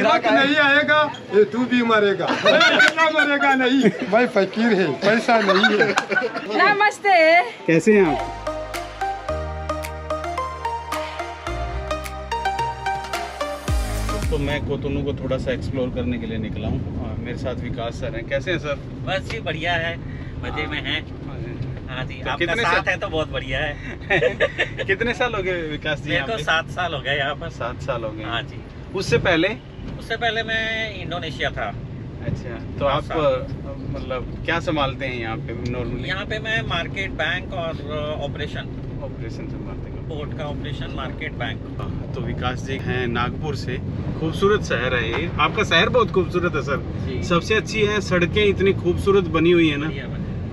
ग्राहक नहीं आएगा ये तू भी मरेगा। मरेगा नहीं, मैं फकीर है, पैसा नहीं है। नमस्ते, कैसे हैं आप? तो मैं कोतुनू को थोड़ा सा एक्सप्लोर करने के लिए निकला हूँ। मेरे साथ विकास सर हैं। कैसे हैं सर? बस जी बढ़िया है, मजे में हैं। हाँ जी, तो आपका साथ है तो बहुत बढ़िया है। कितने साल हो गए विकास जी? मेरे को 7 साल हो गए यहाँ पर। 7 साल हो गए? हाँ जी। उससे पहले मैं इंडोनेशिया था। अच्छा, तो आप मतलब क्या संभालते हैं यहाँ पे नॉर्मली? यहाँ पे मैं मार्केट, बैंक और ऑपरेशन संभालते हैं। पोर्ट का ऑपरेशन, मार्केट, बैंक। तो विकास जी हैं नागपुर से। खूबसूरत शहर है ये आपका। शहर बहुत खूबसूरत है सर, सबसे अच्छी है। सड़कें इतनी खूबसूरत बनी हुई है ना।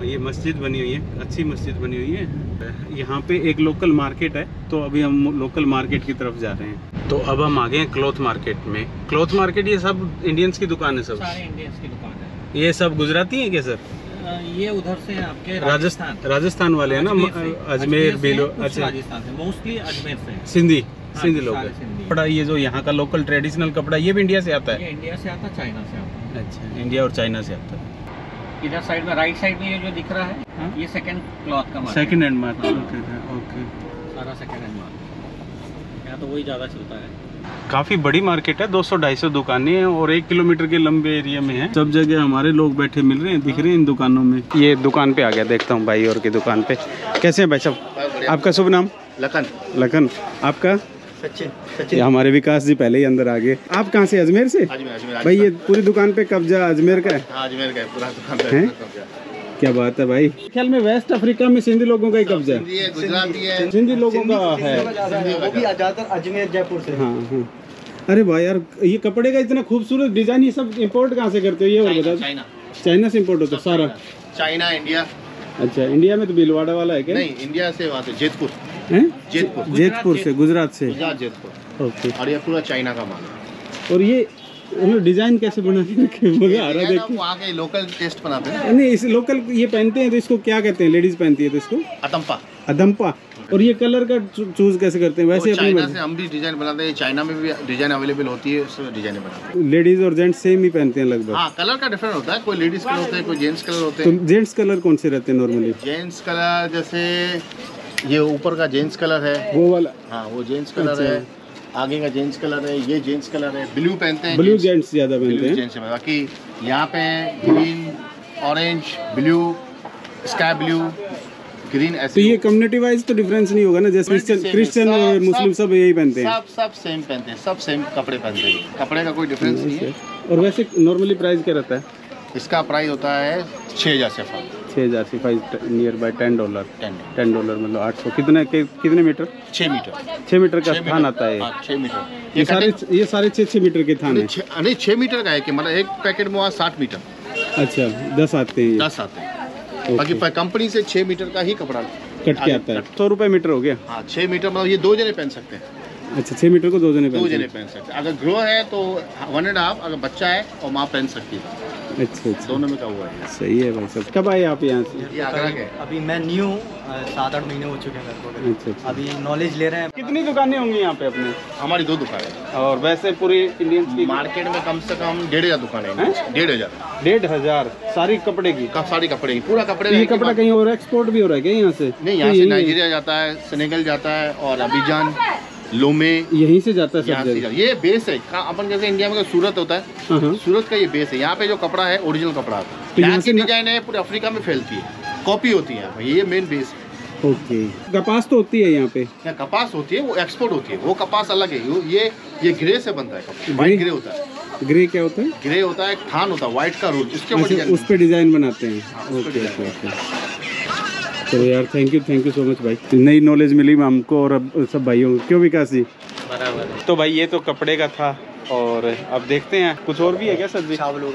ये मस्जिद बनी हुई है, अच्छी मस्जिद बनी हुई है। यहाँ पे एक लोकल मार्केट है, तो अभी हम लोकल मार्केट की तरफ जा रहे हैं। तो अब हम आ गए हैं क्लॉथ मार्केट में। क्लॉथ मार्केट ये सब इंडियंस की दुकान है? सब सारे इंडियंस की दुकान है। ये सब गुजराती हैं क्या सर? ये उधर से आपके राजस्थान वाले हैं ना, अजमेर बेलो। अच्छा, मोस्टली अजमेर से। सिंधी लोग। कपड़ा ये जो यहाँ का लोकल ट्रेडिशनल कपड़ा ये भी इंडिया से आता है? इंडिया से आता है, चाइना से आता है। अच्छा, इंडिया और चाइना से आता है। इधर साइड में, राइट साइड में ये जो दिख रहा है, हाँ? ये सेकंड क्लॉथ का market, second hand market. Okay, सारा सेकंड हैंड मार्केट। यहाँ तो वही ज़्यादा चलता है। काफ़ी बड़ी मार्केट है, 200-250 दुकानें हैं और 1 किलोमीटर के लंबे एरिया में है। सब जगह हमारे लोग बैठे मिल रहे हैं, दिख रहे हैं इन दुकानों में। ये दुकान पे आ गया, देखता हूँ भाई और की दुकान पे। कैसे हैं भाई साहब? आपका शुभ नाम? लखन। आपका? सचिन। हमारे विकास जी पहले ही अंदर आ गए। आप कहाँ से? अजमेर से। अजमेर भाई। ये पूरी दुकान पे कब्जा अजमेर का है? हाँ, अजमेर का है पूरा दुकान पे। क्या बात है भाई। ख्याल में वेस्ट अफ्रीका में सिंधी लोगों का ही कब्जा है? गुजराती है, सिंधी लोगों का है, वो भी ज्यादातर अजमेर जयपुर से। हाँ। अरे भाई यार, ये कपड़े का इतना खूबसूरत डिजाइन, ये सब इम्पोर्ट कहाँ से करते हो? ये और बताओ। चाइना से इम्पोर्ट होता है सारा? China, India. अच्छा, इंडिया में तो भीलवाड़ा वाला है क्या? नहीं, इंडिया से वहाँ से जेतपुर है। जेतपुर से, गुजरात से। जेतपुर, ओके। और ये पूरा चाइना का माल है। और ये डिजाइन कैसे बनाते हैं? लोकल टेस्ट बनाते हैं। नहीं, इस लोकल ये पहनते हैं तो इसको क्या कहते हैं? लेडीज पहनती है तो इसको अदम्पा। और ये कलर का चूज कैसे करते हैं? वैसे चाइना से हम भी डिजाइन बनाते हैं, चाइना में भी डिजाइन अवेलेबल होती है, उसमें डिजाइन बनाते हैं। लेडीज और जेंट्स सेम ही पहनते हैं लगभग? हाँ, कलर का डिफरेंट होता है, कोई लेडीज कलर होता है, कोई जेंट्स कलर होते हैं। तो जेंट्स कलर कौन से रहते हैं नॉर्मली? जेंट्स कलर जैसे ये ऊपर का जेंट्स कलर है वो वाला। हाँ, वो जेंट्स कलर है। आगे का जेंट्स कलर है, ये जेंट्स कलर है। ब्लू पहनते हैं, ब्लू जेंट्स ज्यादा पहनते हैं। बाकी यहाँ पे green, orange, blue, sky blue, green, ऐसे। तो ये कम्युनिटी वाइज तो डिफरेंस नहीं होगा ना? जैसे क्रिश्चियन और मुस्लिम सब यही पहनते हैं? सब सेम पहनते हैं, सब सेम कपड़े पहनते हैं, कपड़े का कोई डिफरेंस नहीं है। और वैसे नॉर्मली प्राइस क्या रहता है इसका? प्राइस होता है 6,000 से 5 नियर बाय $10। $10 मतलब 800। कितने मीटर? 6 मीटर का थान आता है। 6 मीटर ये सारे 6 मीटर के थान है। नहीं, 6 मीटर का है कि मतलब एक पैकेट में 60 मीटर। अच्छा, 10 आते हैं। बाकी कंपनी से 6 मीटर का ही कपड़ा कट के आता है। 100 रुपये मीटर हो गया। हाँ, 6 मीटर मतलब ये 2 जने पहन सकते हैं। अच्छा, 6 मीटर को 2 जने पहन सकते हैं। अगर ग्रो है तो 1.5, अगर बच्चा है और माँ पहन सकती है। अच्छा, दोनों में क्या हुआ है? सही है भाई साहब। कब आए आप यहाँ से? अभी मैं न्यू हूँ, 7-8 महीने हो चुके हैं। अच्छा, अभी नॉलेज ले रहे हैं। कितनी दुकानें होंगी यहाँ पे अपने? हमारी 2 दुकानें और वैसे पूरी इंडियंस की मार्केट में कम से कम 1,500 दुकानें हैं। 1,500 सारी कपड़े की? सारी कपड़े की, पूरा कपड़े। ये कपड़ा कहीं और एक्सपोर्ट भी हो रहा है क्या यहाँ से? नहीं, यहाँ से नाइजीरिया जाता है, सेनेगल जाता है और अबीजान, लोमे, यहीं से जाता है सब। ये बेस है अपन, जैसे इंडिया में सूरत होता है, सूरत का ये बेस है। यहाँ पे जो कपड़ा है ओरिजिनल कपड़ा तो यहाँ से डिजाइन है, पूरे अफ्रीका में फैलती है, कॉपी होती है। ये मेन बेस है। ओके, कपास तो होती है यहाँ पे? कपास होती है, वो एक्सपोर्ट होती है। वो कपास अलग है, ये ग्रे से बनता है। वाइट ग्रे होता है। ग्रे क्या होता है? ग्रे होता है, थान होता है व्हाइट का रोल, उसके उस पर डिजाइन बनाते हैं। चलो यार, थैंक यू सो मच भाई, नई नॉलेज मिली हमको और अब सब भाइयों को। क्यों विकास जी? बराबर। तो भाई ये तो कपड़े का था और अब देखते हैं कुछ और भी है क्या सर जी? चावल का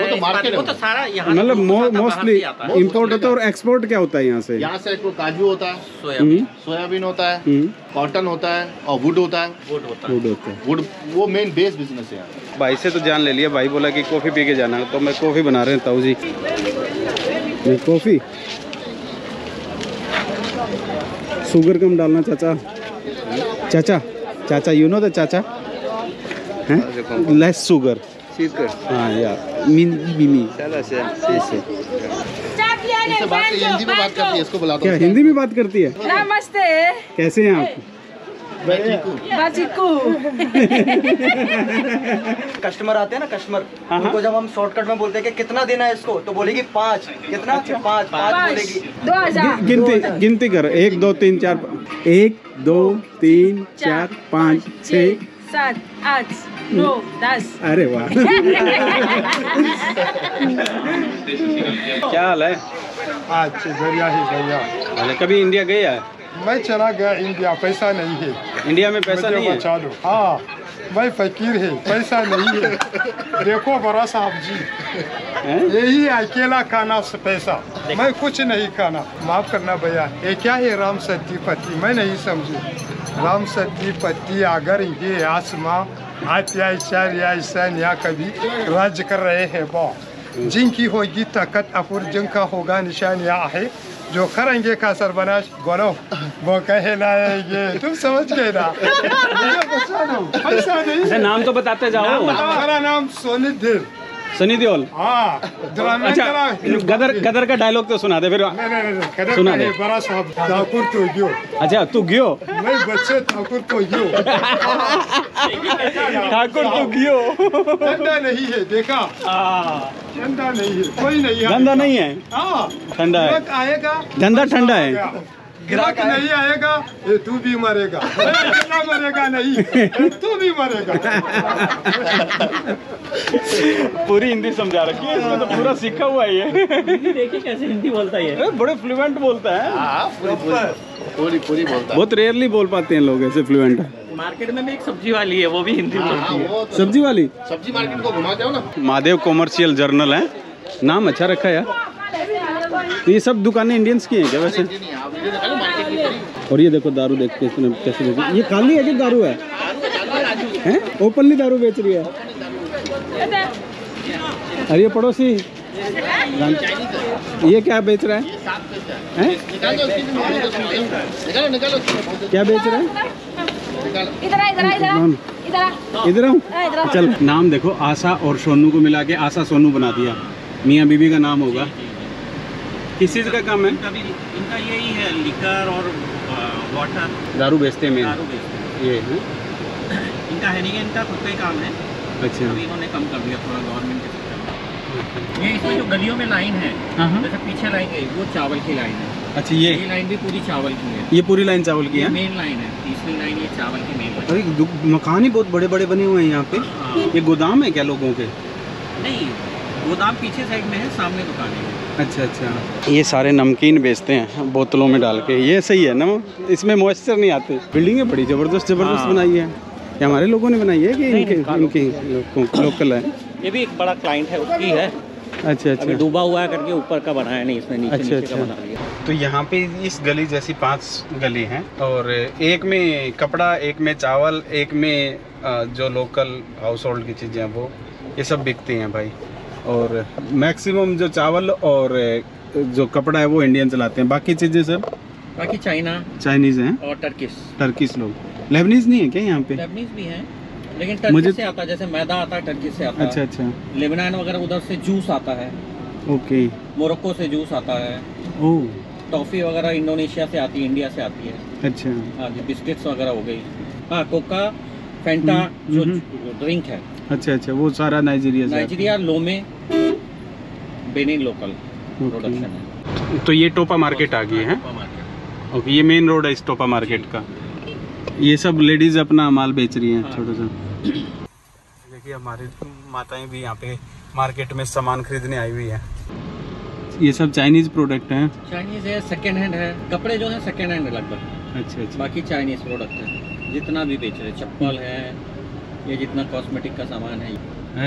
वो तो मार्केट है, वो तो सारा यहाँ मतलब मोस्टली इम्पोर्ट होता है। और एक्सपोर्ट क्या होता है यहाँ से? यहाँ से काजू होता है, सोयाबीन होता है, कॉटन होता है और वुड होता है। वुड वो मेन बेस बिजनेस है। भाई से तो जान ले लिया, भाई बोला कि कॉफी पी के जाना है तो मैं कॉफी बना रहे हैं ताऊ जी। कॉफी शुगर कम डालना चाचा। चाचा यू नो द चाचा less sugar. Sugar. हाँ यार मिमी चलो सर हिंदी में बात करती है। नमस्ते कैसे हैं आप? कस्टमर आते हैं ना कस्टमर उनको जब हम शॉर्टकट में बोलते हैं कि कितना देना है इसको तो बोलेगी 5 कितना पाँच बोलेगी 2000 गिनती कर 1 2 3 4 5 6 7 8 9 10 अरे वाह क्या हाल है? अच्छे बढ़िया ही बढ़िया। कभी इंडिया गया है? मैं चला गया इंडिया, पैसा नहीं है। इंडिया में पैसा नहीं है? बचा दो। हाँ मैं फकीर है, पैसा नहीं है। देखो बड़ा साहब जी यही अकेला खाना से पैसा, मैं कुछ नहीं खाना। माफ करना भैया ये क्या है राम सती पति, मैं नहीं समझू। राम सती पति अगर ये आसमां अत्याचार या ऐसा या कभी राज कर रहे हैं वो जिनकी होगी ताकत अपुर जिनका होगा निशान या है जो करेंगे का सरबनाश बोलो वो कहे लाएंगे तुम समझ गए ना। पैसा नहीं। नाम तो बताते जाओ। हमारा नाम सोनधीर। सनीदेओल। हाँ अच्छा गदर का डायलॉग तो सुना दे फिर। नहीं सुना दे बड़ा साहब। ठाकुर तो गयो। अच्छा तू गयो? मैं बच्चे ठाकुर तो गयो। ठाकुर तो गयो ठंडा नहीं है देखा। ठंडा नहीं है कोई नहीं है। ठंडा नहीं है। ठंडा है आएगा ठंडा ठंडा है। ग्राहक नहीं आएगा ये तू भी मरेगा। मरेगा नहीं तू भी मरेगा। पूरी हिंदी समझा रखी है इसमें तो पूरा सीखा हुआ है ये। देखिए कैसे हिंदी बोलता है ये। बड़े फ्लुएंट बोलता है। पूरी बोलता है। बहुत रेयरली बोल पाते हैं लोग ऐसे फ्लुएंट। मार्केट में भी एक सब्जी वाली है वो भी हिंदी बोलती है। सब्जी वाली सब्जी मार्केट को घुमा जाओ ना। महादेव कॉमर्शियल जर्नल है नाम अच्छा रखा यार। तो ये सब दुकानें इंडियंस की हैं क्या वैसे? और ये देखो दारू देखते इसने कैसे बेच रही है। ये खाली है कि दारू है? हैं ओपनली दारू बेच रही है। अरे ये पड़ोसी ये क्या बेच रहा है? क्या बेच रहा है? इधर आओ चल। नाम देखो आशा और सोनू को मिला के आशा सोनू बना दिया। मियाँ बीबी का नाम होगा। किस चीज़ का काम है? इनका यही है लिकर और वाटर। दारू बेचते हैं। ये इनका है नहीं है इनका खुद का ही काम है। अच्छा अभी इन्होंने कम कर दिया थोड़ा गवर्नमेंट के चक्कर में। ये इसमें जो गलियों में लाइन है जैसे पीछे लाइन गई वो चावल की लाइन है। अच्छा ये लाइन भी पूरी चावल की है। ये पूरी लाइन चावल की है। मेन लाइन है तीसरी लाइन ये चावल की मेन लाइन। अरे मकान ही बहुत बड़े बड़े बने हुए हैं यहाँ पे। ये गोदाम है क्या लोगों के? नहीं गोदाम पीछे साइड में है सामने दुकान है। अच्छा अच्छा ये सारे नमकीन बेचते हैं बोतलों में डाल के। ये सही है ना इसमें मॉइस्चर नहीं आते। बिल्डिंगें बड़ी जबरदस्त बनाई है। ये हमारे लोगों ने बनाई है कि इनके लोकल है? ये भी एक बड़ा क्लाइंट है उसकी है। अच्छा अच्छा डूबा हुआ करके ऊपर का बनाया नहीं इसमें नीचे। अच्छा नीचे अच्छा का। तो यहाँ पे इस गली जैसी 5 गली हैं और एक में कपड़ा एक में चावल एक में जो लोकल हाउस होल्ड की चीज़ें हैं वो ये सब बिकती हैं भाई। और मैक्सिमम जो चावल और जो कपड़ा है वो इंडियन चलाते हैं। बाकी चीज़ें सब बाकी चाइनीज़ हैं और टर्किश लोग। लेबनीज़ नहीं है क्या यहाँ पे? लेबनीज़ भी हैं लेकिन टर्की से आता है जैसे मैदा आता है टर्की से आता है। अच्छा अच्छा लेबनान वगैरह उधर से जूस आता है। ओके मोरक्को से जूस आता है। ओह टॉफ़ी वगैरह इंडोनेशिया से आती है इंडिया से आती है। अच्छा हाँ जी बिस्किट्स वगैरह हो गई। हाँ कोका फेंटा जो ड्रिंक है। अच्छा अच्छा वो सारा Nigeria Lome Benin local production है। तो ये टोपा मार्केट आ गई है। ओके ये मेन रोड है इस टोपा मार्केट का। ये सब लेडीज अपना माल बेच रही हैं छोटा सा। देखिए हमारी माताएं भी यहाँ पे मार्केट में सामान खरीदने आई हुई है। ये सब चाइनीज प्रोडक्ट है। चाइनीज है सेकेंड हैंड है कपड़े जो है सेकेंड हैंड लगभग। अच्छा बाकी चाइनीज प्रोडक्ट है जितना भी बेच रहे चप्पल है ये जितना कॉस्मेटिक का सामान है।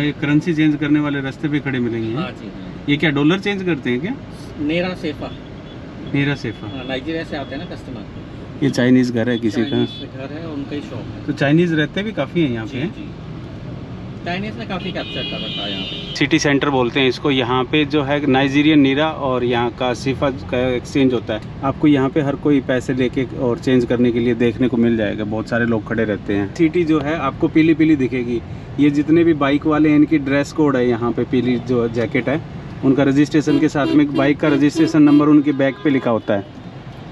ये करेंसी चेंज करने वाले रास्ते पे खड़े मिलेंगे। हाँ जी ये क्या डॉलर चेंज करते हैं क्या? नेरा सेफा नाइजीरिया से आते हैं ना कस्टमर। ये चाइनीज घर है किसी का घर है उनका ही शॉप है। तो चाइनीज रहते भी काफ़ी हैं यहाँ पे। चाइनीज़ ने काफ़ी कैप्चर कर रखा है यहाँ पे। सिटी सेंटर बोलते हैं इसको। यहाँ पे जो है नाइजीरियन नीरा और यहाँ का सिफा का एक्सचेंज होता है। आपको यहाँ पे हर कोई पैसे लेके और चेंज करने के लिए देखने को मिल जाएगा, बहुत सारे लोग खड़े रहते हैं। सिटी जो है आपको पीली पीली दिखेगी। ये जितने भी बाइक वाले हैं इनकी ड्रेस कोड है, यहाँ पे पीली जो जैकेट है उनका रजिस्ट्रेशन के साथ में बाइक का रजिस्ट्रेशन नंबर उनके बैग पे लिखा होता है।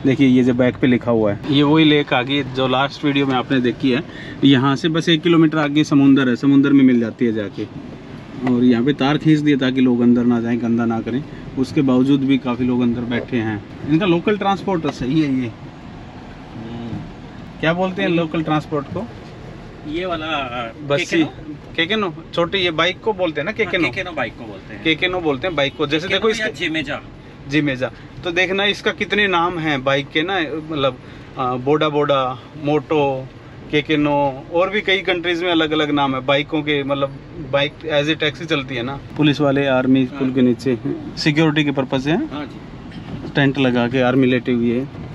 देखिए ये जो बैग पे लिखा हुआ है, ये वही लेक आ गई जो लास्ट वीडियो में आपने देखी है। यहाँ से बस 1 किलोमीटर आगे समुंदर है, समुंदर में मिल जाती है जाके। और यहाँ पे तार खींच दिए ताकि लोग अंदर ना जाएं, गंदा ना करें। उसके बावजूद भी काफ़ी लोग अंदर बैठे हैं। इनका लोकल ट्रांसपोर्ट सही है। ये क्या बोलते हैं लोकल ट्रांसपोर्ट को? ये वाला बसी केकेनो, छोटी ये बाइक को बोलते हैं ना केकेनो। केकेनो बाइक को बोलते हैं, केकेनो बोलते हैं बाइक को। जैसे देखो इसका जिमेजा, तो देखना इसका कितने नाम हैं बाइक के ना, मतलब बोडा बोडा, मोटो, केकेनो और भी कई कंट्रीज में अलग अलग नाम है बाइकों के। मतलब बाइक एज ए टैक्सी चलती है ना। पुलिस वाले आर्मी पुल के नीचे सिक्योरिटी के पर्पज से टेंट लगा के आर्मी लेटे हुए है।